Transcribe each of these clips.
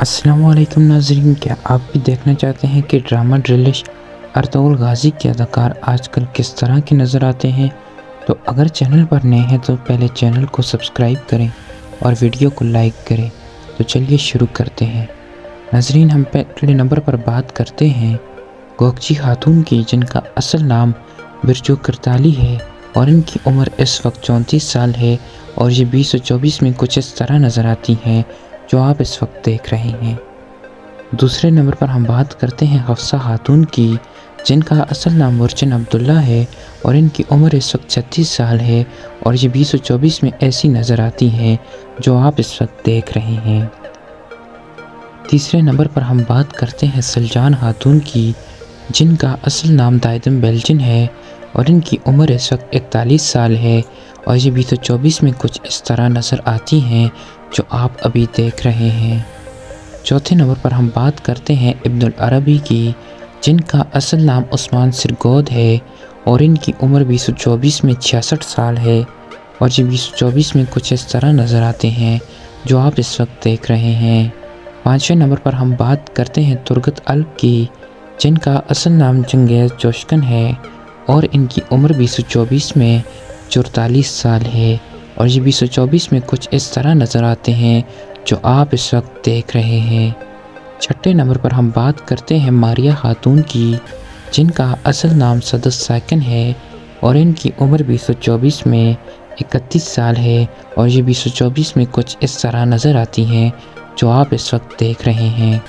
अस्सलामुअलैकुम नाज़रीन, क्या आप भी देखना चाहते हैं कि ड्रामा ड्रिलिश अर्तुल गाज़ी के अदाकार आजकल किस तरह के नज़र आते हैं? तो अगर चैनल पर नए हैं तो पहले चैनल को सब्सक्राइब करें और वीडियो को लाइक करें। तो चलिए शुरू करते हैं। नाज़रीन, हम पहले नंबर पर बात करते हैं गोगची खातून की, जिनका असल नाम बिरजू करताली है और इनकी उम्र इस वक्त 34 साल है और ये 2024 में कुछ इस तरह नज़र आती हैं जो आप इस वक्त देख रहे हैं। दूसरे नंबर पर हम बात करते हैं हफ्सा खातून की, जिनका असल नाम मरजन अब्दुल्ला है और इनकी उम्र इस वक्त 36 साल है और ये 2024 में ऐसी नज़र आती हैं जो आप इस वक्त देख रहे हैं। तीसरे नंबर पर हम बात करते हैं सलजान खातून की, जिनका असल नाम दायदम बेलजन है और इनकी उम्र इस वक्त 41 साल है और ये 2024 में कुछ इस तरह नज़र आती हैं जो आप अभी देख रहे हैं। चौथे नंबर पर हम बात करते हैं इब्नुल अरबी की, जिनका असल नाम उस्मान सिरगौद है और इनकी उम्र 2024 में 66 साल है और ये 2024 में कुछ इस तरह नज़र आते हैं जो आप इस वक्त देख रहे हैं। पाँचवें नंबर पर हम बात करते हैं तुर्गत अल्प की, जिनका असल नाम चंगेज चौशकन है और इनकी उम्र 2024 में 44 साल है और ये 2024 में कुछ इस तरह नज़र आते हैं जो आप इस वक्त देख रहे हैं। छठे नंबर पर हम बात करते हैं मारिया खातून की, जिनका असल नाम सदस सन है और इनकी उम्र 2024 में 31 साल है और ये 2024 में कुछ इस तरह नज़र आती हैं जो आप इस वक्त देख रहे हैं।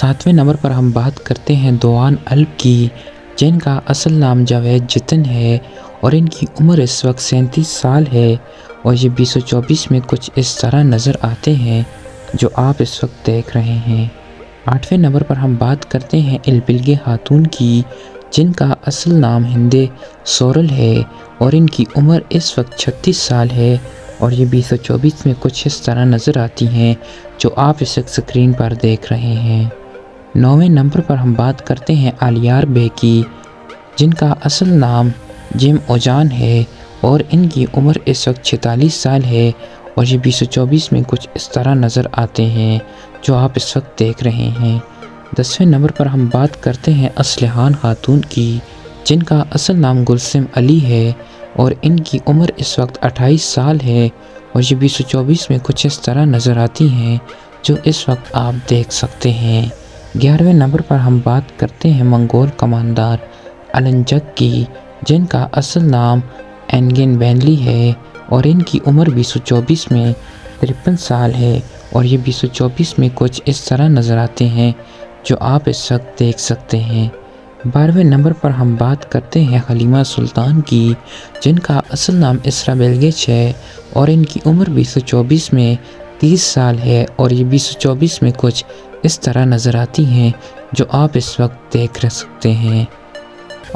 सातवें नंबर पर हम बात करते हैं दोआन अल्प की, जिनका असल नाम जवैद जितन है और इनकी उम्र इस वक्त 37 साल है और ये 2024 में कुछ इस तरह नज़र आते हैं जो आप इस वक्त देख रहे हैं। आठवें नंबर पर हम बात करते हैं एलबिलगे खातून की, जिनका असल नाम हिंदे सोरल है और इनकी उम्र इस वक्त 36 साल है और ये 2024 में कुछ इस तरह नज़र आती हैं जो आप इस वक्त स्क्रीन पर देख रहे हैं। नौवें नंबर पर हम बात करते हैं आलियार बे की, जिनका असल नाम जम ओजान है और इनकी उम्र इस वक्त 46 साल है और ये 2024 में कुछ इस तरह नज़र आते हैं जो आप इस वक्त देख रहे हैं। 10वें नंबर पर हम बात करते हैं असलहान खातून की, जिनका असल नाम गुलसम अली है और इनकी उम्र इस वक्त 28 साल है और ये 2024 में कुछ इस तरह नज़र आती हैं जो इस वक्त आप देख सकते हैं। 11वें नंबर पर हम बात करते हैं मंगोल कमानदार अलंजक की, जिनका असल नाम एनगिन बेंदली है और इनकी उम्र 2024 में 53 साल है और ये 2024 में कुछ इस तरह नज़र आते हैं जो आप इस वक्त देख सकते हैं। 12वें नंबर पर हम बात करते हैं हलीमा सुल्तान की, जिनका असल नाम इसरा बेलगेच है और इनकी उम्र 2024 में 30 साल है और ये 2024 में कुछ इस तरह नज़र आती हैं जो आप इस वक्त देख सकते हैं।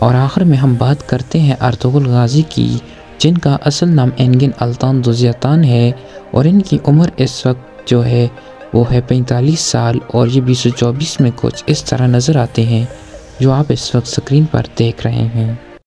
और आखिर में हम बात करते हैं अर्तुल गाज़ी की, जिनका असल नाम एंगिन अल्तान दुज्यतान है और इनकी उम्र इस वक्त जो है वो है 45 साल और ये 2024 में कुछ इस तरह नज़र आते हैं जो आप इस वक्त स्क्रीन पर देख रहे हैं।